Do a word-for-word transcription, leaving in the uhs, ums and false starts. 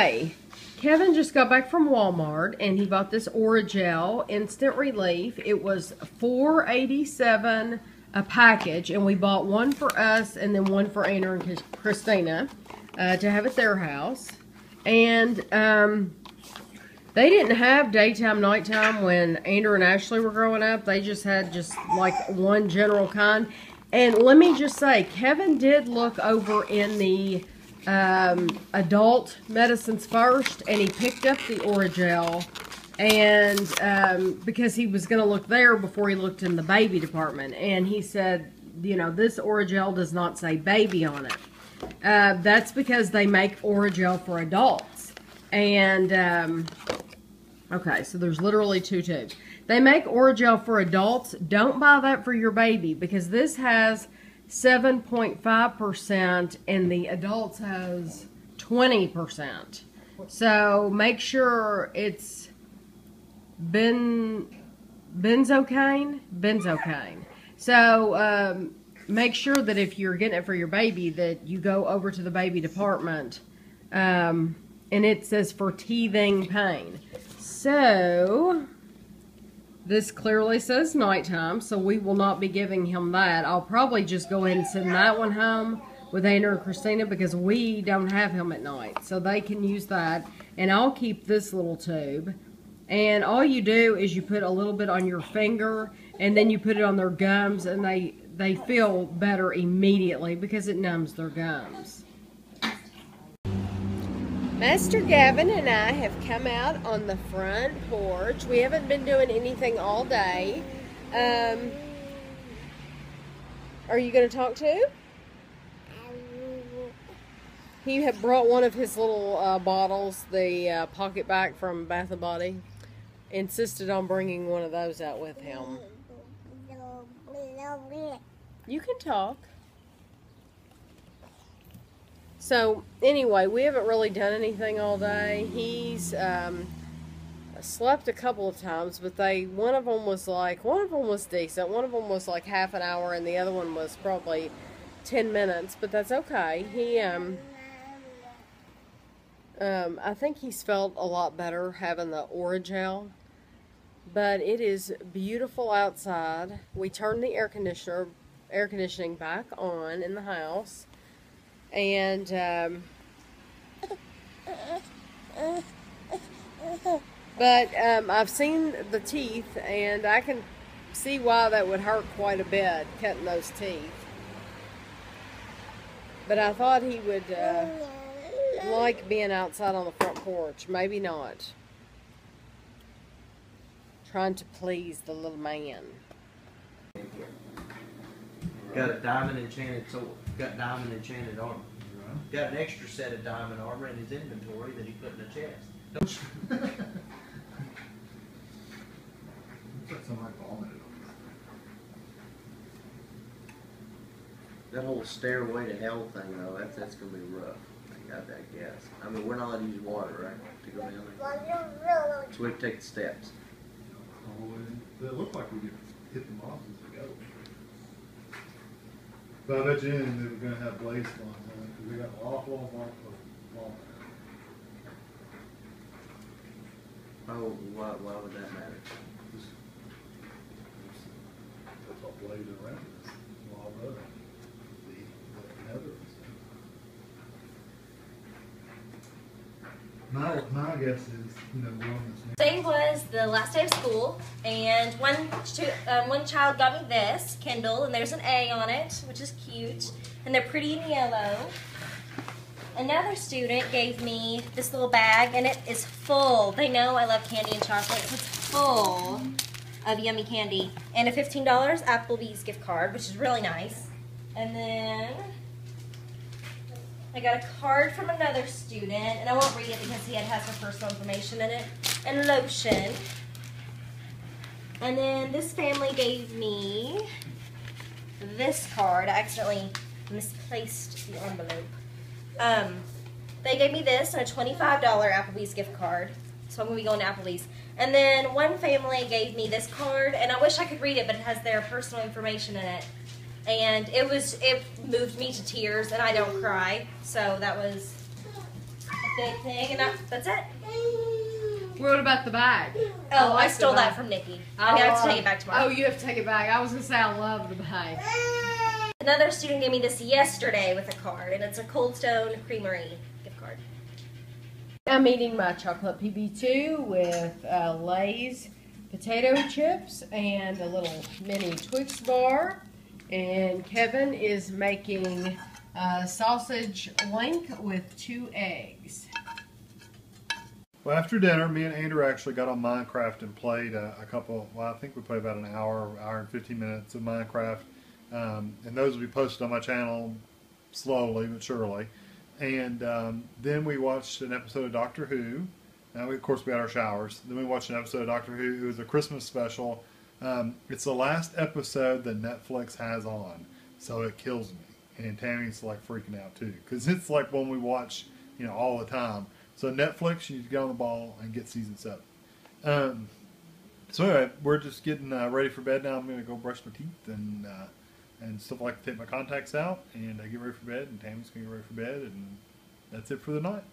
Okay, Kevin just got back from Walmart and he bought this Orajel Instant Relief. It was four eighty-seven a package, and we bought one for us and then one for Anna and Christina uh, to have at their house. And um, they didn't have daytime, nighttime when Andrew and Ashley were growing up. They just had just like one general kind. And let me just say, Kevin did look over in the um, adult medicines first, and he picked up the Orajel, and um, because he was going to look there before he looked in the baby department. And he said, you know, this Orajel does not say baby on it. Uh, that's because they make Orajel for adults. And, um, okay, so there's literally two tubes. They make Orajel for adults. Don't buy that for your baby, because this has seven point five percent and the adults has twenty percent. So make sure it's ben, benzocaine, benzocaine. So um, make sure that if you're getting it for your baby that you go over to the baby department, um, and it says for teething pain. So this clearly says nighttime, so we will not be giving him that. I'll probably just go ahead and send that one home with Andrew and Christina, because we don't have him at night. So they can use that, and I'll keep this little tube. And all you do is you put a little bit on your finger, and then you put it on their gums, and they, they feel better immediately because it numbs their gums. Master Gavin and I have come out on the front porch. We haven't been doing anything all day. Um, are you going to talk to? He had brought one of his little uh, bottles, the uh, Pocket Bac from Bath and Body. Insisted on bringing one of those out with him. You can talk. So, anyway, we haven't really done anything all day. He's um, slept a couple of times, but they one of them was like, one of them was decent. One of them was like half an hour, and the other one was probably ten minutes, but that's okay. He, um, um, I think he's felt a lot better having the Orajel, but it is beautiful outside. We turned the air conditioner, air conditioning back on in the house. And, um, but, um, I've seen the teeth, and I can see why that would hurt quite a bit, cutting those teeth. But I thought he would, uh, like being outside on the front porch. Maybe not. Trying to please the little man. Got a diamond enchanted sword. Got diamond enchanted armor. Right. Got an extra set of diamond armor in his inventory that he put in a chest. Don't you? Looks like somebody vomited on that. That whole stairway to hell thing, though, that's, that's going to be rough. I got that guess. I mean, we're not allowed to use water, right? To go down there. So we have to take the steps. Oh, it looked like we could hit the mobs as we go. But I bet you in they were going to have Lay's ones on it, because we got a lot of Walmart for Walmart. Oh, why, why would that matter? Just, that's what Lay's around us. All the other. The other My, my guess is, you know, wellness. Today was the last day of school, and one, two, um, one child got me this Kindle, and there's an A on it, which is cute, and they're pretty and yellow. Another student gave me this little bag, and it is full. They know I love candy and chocolate, so it's full of yummy candy, and a fifteen dollar Applebee's gift card, which is really nice. And then I got a card from another student, and I won't read it because he had has some personal information in it, and lotion. And then this family gave me this card. I accidentally misplaced the envelope. Um, they gave me this and a twenty-five dollar Applebee's gift card, so I'm going to be going to Applebee's. And then one family gave me this card, and I wish I could read it, but it has their personal information in it. And it was, it moved me to tears, and I don't cry, so that was big thing, and I, that's it. What about the bag? Oh, I, like I stole that from Nikki. I'm going to have to take it back tomorrow. Oh, you have to take it back. I was going to say I love the bag. Another student gave me this yesterday with a card, and it's a Cold Stone Creamery gift card. I'm eating my chocolate P B two with uh, Lay's potato chips and a little mini Twix bar. And Kevin is making a sausage link with two eggs. Well, after dinner, me and Andrew actually got on Minecraft and played a, a couple, well, I think we played about an hour, hour and fifteen minutes of Minecraft. Um, and those will be posted on my channel slowly but surely. And um, then we watched an episode of Doctor Who. Now, we, of course, we had our showers. Then we watched an episode of Doctor Who. It was a Christmas special. Um, it's the last episode that Netflix has on, so it kills me. And Tammy's like freaking out too, because it's like one we watch, you know, all the time. So Netflix, you need to get on the ball and get season seven. Um, so anyway, we're just getting uh, ready for bed now. I'm gonna go brush my teeth and uh, and stuff like that, take my contacts out, and I get ready for bed. And Tammy's gonna get ready for bed, and that's it for the night.